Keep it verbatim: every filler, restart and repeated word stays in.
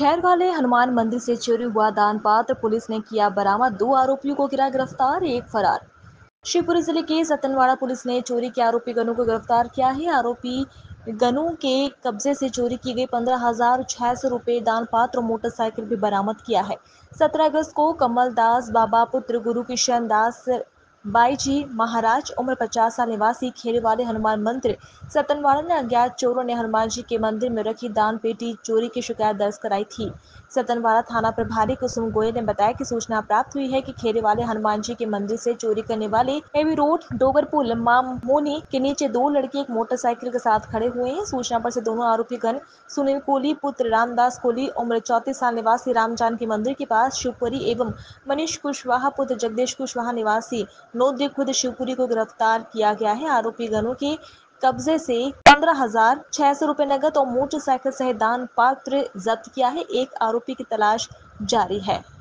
खैरे वाले हनुमान मंदिर से चोरी हुआ दान पात्र, पुलिस ने किया बरामद। दो आरोपियों को किया गिरफ्तार, एक फरार। शिवपुरी जिले के सतनवाड़ा पुलिस ने चोरी के आरोपी गनू को गिरफ्तार किया है। आरोपी गनू के कब्जे से चोरी की गई पंद्रह हजार छह सौ रुपये, दान पात्र और मोटरसाइकिल भी बरामद किया है। सत्रह अगस्त को कमल दास बाबा पुत्र गुरुकिशन दास बाईजी महाराज उम्र पचास साल निवासी खैरे वाले हनुमान मंदिर सतनवाड़ा ने अज्ञात चोरों ने हनुमान जी के मंदिर में रखी दान पेटी चोरी की शिकायत दर्ज कराई थी। सतनवाड़ा थाना प्रभारी कुसुम गोयल ने बताया कि सूचना प्राप्त हुई है कि खैरे वाले हनुमान जी के मंदिर से चोरी करने वाले एवी रोड डोगर पुल मामोनी के नीचे दो लड़के एक मोटरसाइकिल के साथ खड़े हुए हैं। सूचना पर से दोनों आरोपी गण सुनील कोहली पुत्र रामदास कोहली उम्र चौंतीस साल निवासी रामजान के मंदिर के पास शिवपुरी एवं मनीष कुशवाहा पुत्र जगदेश कुशवाहा निवासी नोदियापुर शिवपुरी को गिरफ्तार किया गया है। आरोपी गनों के कब्जे से पंद्रह हजार छह सौ रुपए नकद और मोटरसाइकिल सहित दान पात्र जब्त किया है। एक आरोपी की तलाश जारी है।